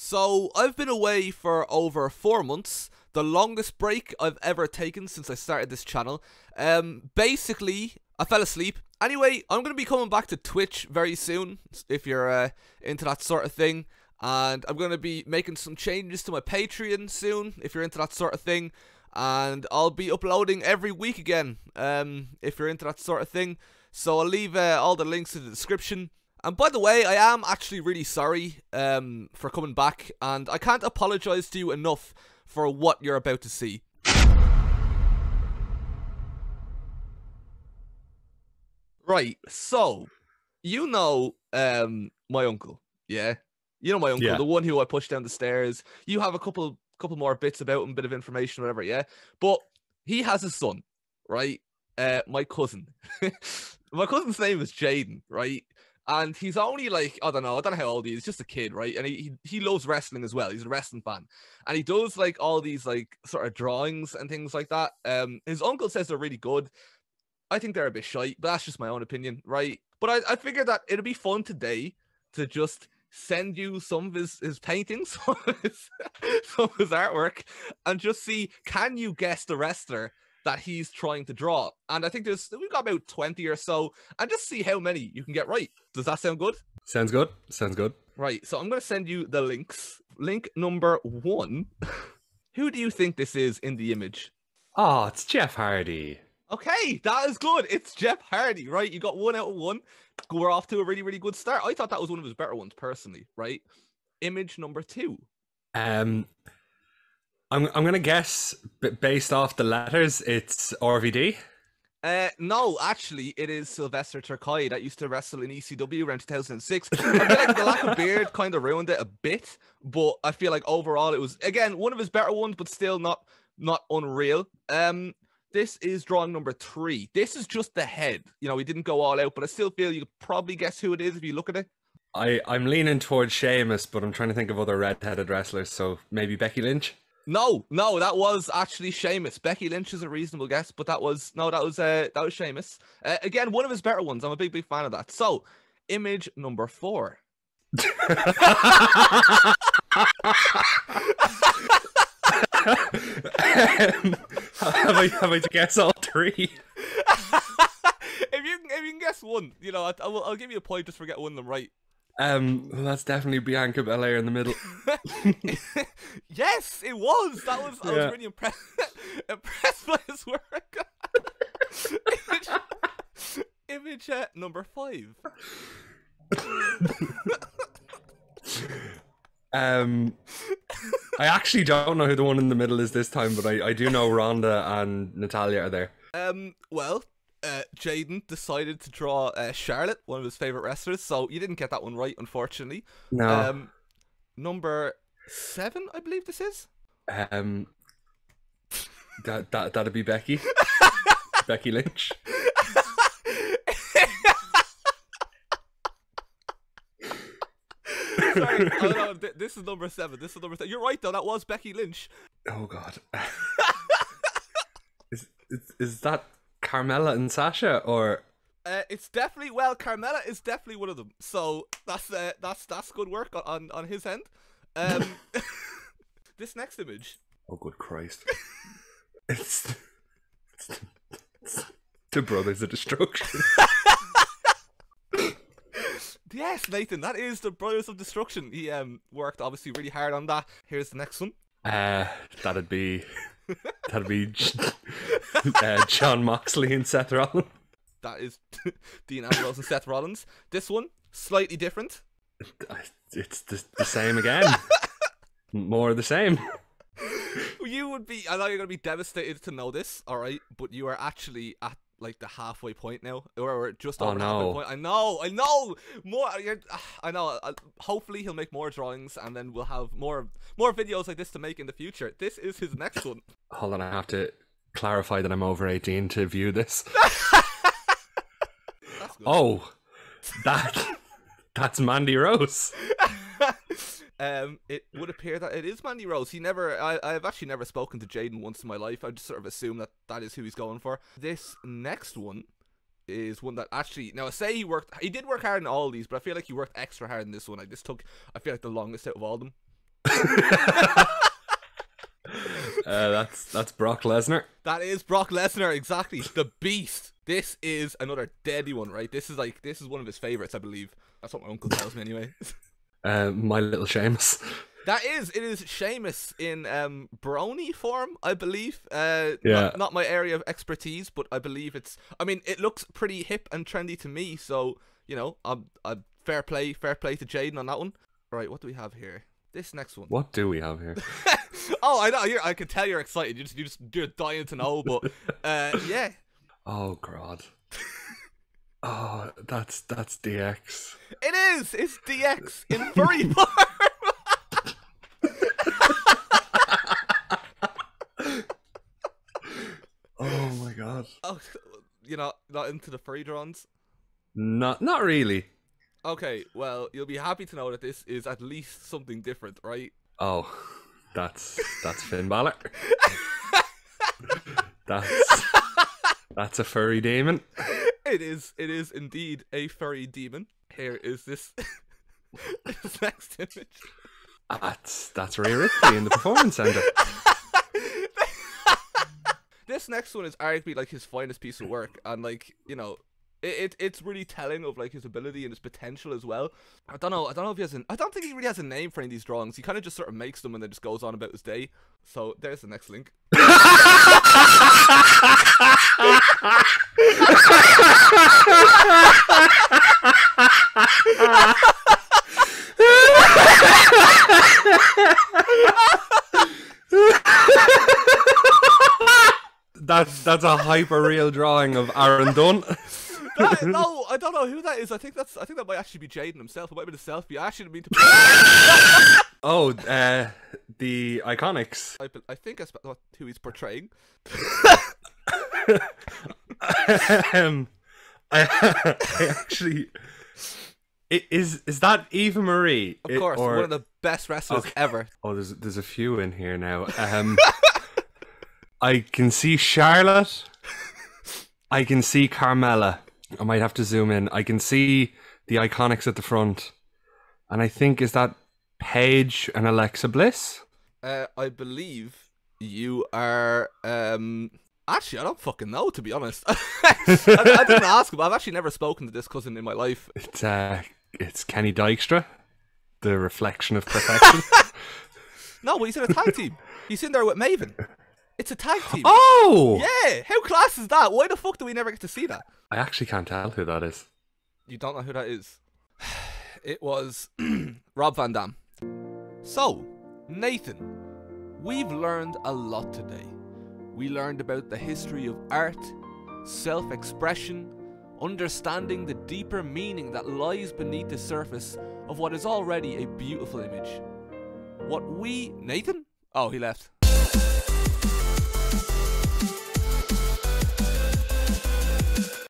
So, I've been away for over 4 months, the longest break I've ever taken since I started this channel. Basically, I fell asleep. Anyway, I'm going to be coming back to Twitch very soon, if you're into that sort of thing. And I'm going to be making some changes to my Patreon soon, if you're into that sort of thing. And I'll be uploading every week again, if you're into that sort of thing. So I'll leave all the links in the description. And by the way, I am actually really sorry for coming back, and I can't apologise to you enough for what you're about to see. Right, so, you know my uncle, yeah? You know my uncle, yeah. The one who I pushed down the stairs. You have a couple more bits about him, bit of information, whatever, yeah? But he has a son, right? My cousin. My cousin's name is Jayden, right? And he's only like, I don't know how old he is, just a kid, right? And he loves wrestling as well. He's a wrestling fan. And he does like all these like sort of drawings and things like that. His uncle says they're really good. I think they're a bit shite, but that's just my own opinion, right? But I figured that it'd be fun today to just send you some of his paintings, some of his artwork, and just see, can you guess the wrestler that he's trying to draw? And I think we've got about 20 or so, and just see how many you can get right. Does that sound good? Sounds good. Sounds good. Right, so I'm going to send you the links. Link number one. Who do you think this is in the image? Oh, it's Jeff Hardy. Okay, that is good. It's Jeff Hardy, right? You got 1 out of 1. We're off to a really, really good start. I thought that was one of his better ones, personally, right? Image number two. I'm going to guess, based off the letters, it's RVD? No, actually, it is Sylvester Terkay that used to wrestle in ECW around 2006. I feel like the lack of beard kind of ruined it a bit, but I feel like overall it was, again, one of his better ones, but still not unreal. This is drawing number 3. This is just the head. You know, he didn't go all out, but I still feel you could probably guess who it is if you look at it. I'm leaning towards Sheamus, but I'm trying to think of other red-headed wrestlers, so maybe Becky Lynch? No, that was actually Sheamus. Becky Lynch is a reasonable guess, but that was Sheamus. Again, one of his better ones. I'm a big fan of that. So, image number 4. Have I to guess all 3? if you can guess one, you know, I'll give you a point just for getting one of them right. Well, that's definitely Bianca Belair in the middle. Yes, it was. That was. Yeah. I was really impressed by his work. Image number 5. I actually don't know who the one in the middle is this time, but I do know Rhonda and Natalia are there. Well. Jayden decided to draw Charlotte, one of his favourite wrestlers, so you didn't get that one right, unfortunately. No. Number 7, I believe this is? That'd be Becky. Becky Lynch. Sorry, no, this is number 7, this is number 7. You're right though, that was Becky Lynch. Oh god. Is that Carmella and Sasha, or it's definitely, well, Carmella is definitely one of them, so that's good work on his end. This next image. Oh good Christ. It's the Brothers of Destruction. Yes, Nathan, that is the Brothers of Destruction. He worked obviously really hard on that. Here's the next one. That'd be John Moxley and Seth Rollins. That is Dean Ambrose and Seth Rollins. This one, slightly different. It's the same again. More the same. You would be, I know you're going to be devastated to know this, alright, but you are actually at like the halfway point now, or just on halfway point. I know. More. I know. Hopefully, he'll make more drawings, and then we'll have more videos like this to make in the future. This is his next one. Hold on, I have to clarify that I'm over 18 to view this. That's good. Oh, that's Mandy Rose. It would appear that it is Mandy Rose. I've actually never spoken to Jayden once in my life. I just sort of assume that is who he's going for. This next one is one that actually, now I say he did work hard in all these, but I feel like he worked extra hard in this one. Like this took, I feel like, the longest out of all of them. That's Brock Lesnar. That is Brock Lesnar, exactly. The Beast. This is another deadly one, right? This is one of his favorites, I believe. That's what my uncle tells me, anyway. My little Sheamus. That is. It is Sheamus in brony form, I believe. Yeah. Not my area of expertise, but I believe it's. I mean, it looks pretty hip and trendy to me. So you know, I'm fair play to Jayden on that one. Right. What do we have here? This next one. What do we have here? Oh, I know. I can tell you're excited. You're dying to know. But yeah. Oh God. Oh, that's DX. It is. It's DX in furry form. Oh my God. Oh, you're not into the furry drones? Not really. Okay, well, you'll be happy to know that this is at least something different, right? Oh, that's Finn Balor. That's a furry demon. It is indeed a furry demon. Here is this next image. That's Ray Ripley in the Performance Center. This next one is arguably like his finest piece of work, and like, you know, it's really telling of like his ability and his potential as well. I don't know if he has I don't think he really has a name for any of these drawings. He kind of just sort of makes them and then just goes on about his day. So there's the next link. That's a hyper real drawing of Aaron Dunn. No, I don't know who that is. I think that might actually be Jayden himself. It might be the selfie. I actually didn't mean to. Oh, The Iiconics. I think that's who he's portraying. I actually. Is that Eva Marie? Of course, one of the best wrestlers ever. Oh, there's a few in here now. I can see Charlotte. I can see Carmella. I might have to zoom in. I can see the Iiconics at the front, and I think is that Paige and Alexa Bliss. I believe you are. Actually, I don't fucking know, to be honest. I didn't ask him. I've actually never spoken to this cousin in my life. It's Kenny Dykstra, the reflection of perfection. No, but he's in a tag team. He's in there with Maven. It's a tag team. Oh! Yeah! How class is that? Why the fuck do we never get to see that? I actually can't tell who that is. You don't know who that is? It was Rob Van Dam. So, Nathan, we've learned a lot today. We learned about the history of art, self-expression, understanding the deeper meaning that lies beneath the surface of what is already a beautiful image. What we... Nathan? Oh, he left.